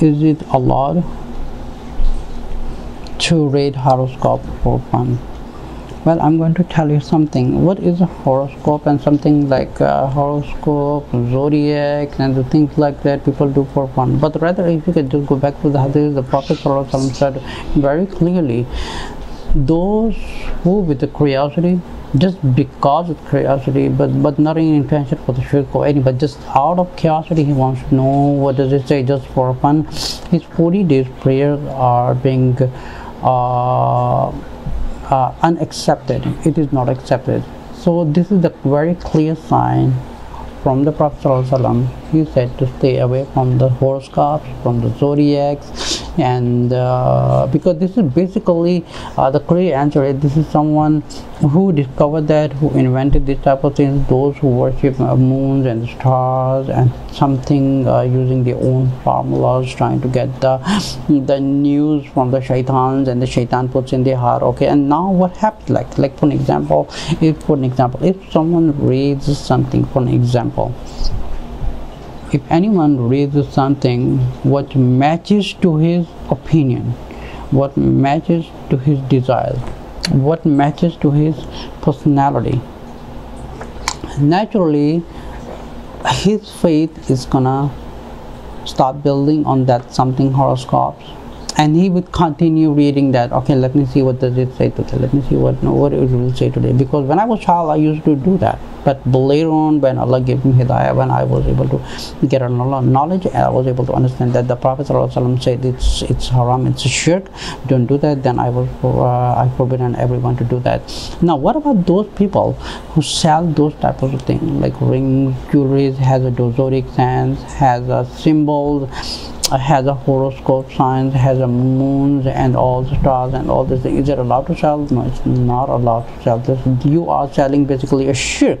Is it allowed to read horoscope for fun? Well, I'm going to tell you something. What is a horoscope and something like horoscope, zodiac, and the things like that people do for fun? But rather, if you could just go back to the Hadith, the Prophet said very clearly, those who with the curiosity, just because of curiosity, but not in intention for the shirk or any, but just out of curiosity, he wants to know what does it say just for fun. His 40 days prayers are being unaccepted. It is not accepted. So this is the very clear sign from the Prophet ﷺ. He said to stay away from the horoscopes, from the zodiacs, and because this is basically the clear answer. This is someone who discovered that, who invented this type of things, those who worship moons and stars and something using their own formulas, trying to get the news from the shaitans, and the shaitan puts in their heart, okay, and now what happens? Like for an example, if someone reads something, for an example, if anyone reads something what matches to his opinion, what matches to his desire, what matches to his personality, naturally his faith is gonna start building on that something horoscopes, and he would continue reading that. Okay, let me see what does it say today, let me see what it will say today. Because when I was child, I used to do that. But later on, when Allah gave me hidayah, when I was able to get a knowledge, and I was able to understand that the Prophet ﷺ said it's haram, it's a shirk, don't do that, then I forbidden everyone to do that. Now, what about those people who sell those types of things, like rings, jewelry, has a dosoric sense, has a symbols, has a horoscope signs, has a moons and all the stars and all this thing. Is it allowed to sell? No, it's not allowed to sell this. You are selling basically a shirk.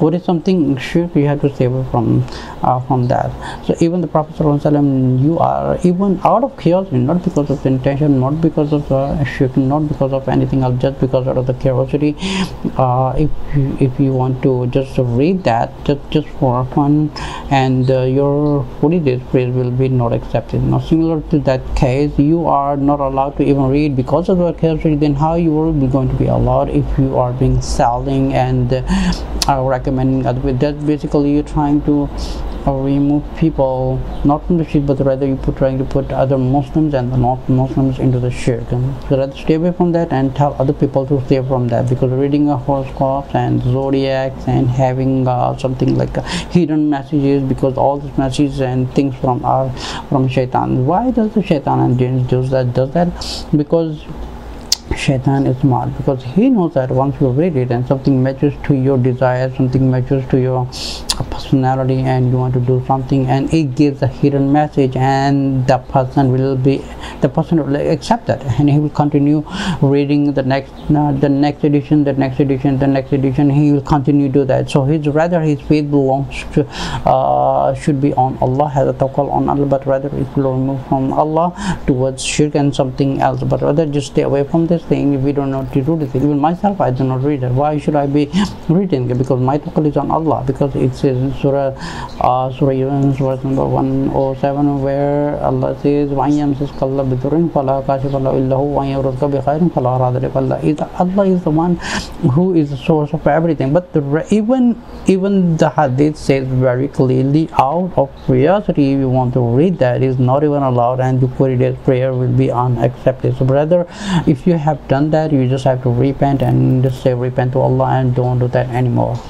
What is something shirk? You have to stay away from that. So even the Prophet ﷺ, you are even out of curiosity, not because of intention, not because of shirk, not because of anything else, just because out of the curiosity. If you want to just read that, just for fun, and your 40 days prayer will be not accepted. Now, similar to that case, you are not allowed to even read because of the curiosity. Then how you will be going to be allowed if you are being selling and recommending other people? That basically you're trying to remove people not from the shirk, but rather you trying to put other Muslims and the non-Muslims into the shirk. So rather stay away from that and tell other people to stay from that, because reading a horoscopes and zodiacs and having something like hidden messages, because all these messages and things from shaitan. Why does the shaitan and jinn does that? Because shaitan is smart, because he knows that once you read it and something matches to your desire, something matches to your personality, and you want to do something, and it gives a hidden message, and the person will accept that, and he will continue reading the next edition. He will continue to do that. So his faith belongs to should be on Allah, has a tawakkul on Allah, but rather it will remove from Allah towards shirk and something else. But rather just stay away from this thing. If we don't know to do this thing, even myself, I do not read it. Why should I be reading it? Because my tawakkul is on Allah, because it says in Surah number 107, where Allah says, Allah is the one who is the source of everything. But even the Hadith says very clearly, out of curiosity, if you want to read that, is not even allowed, and the 40 days prayer will be unaccepted. So brother, if you have done that, you just have to repent and just say repent to Allah and don't do that anymore.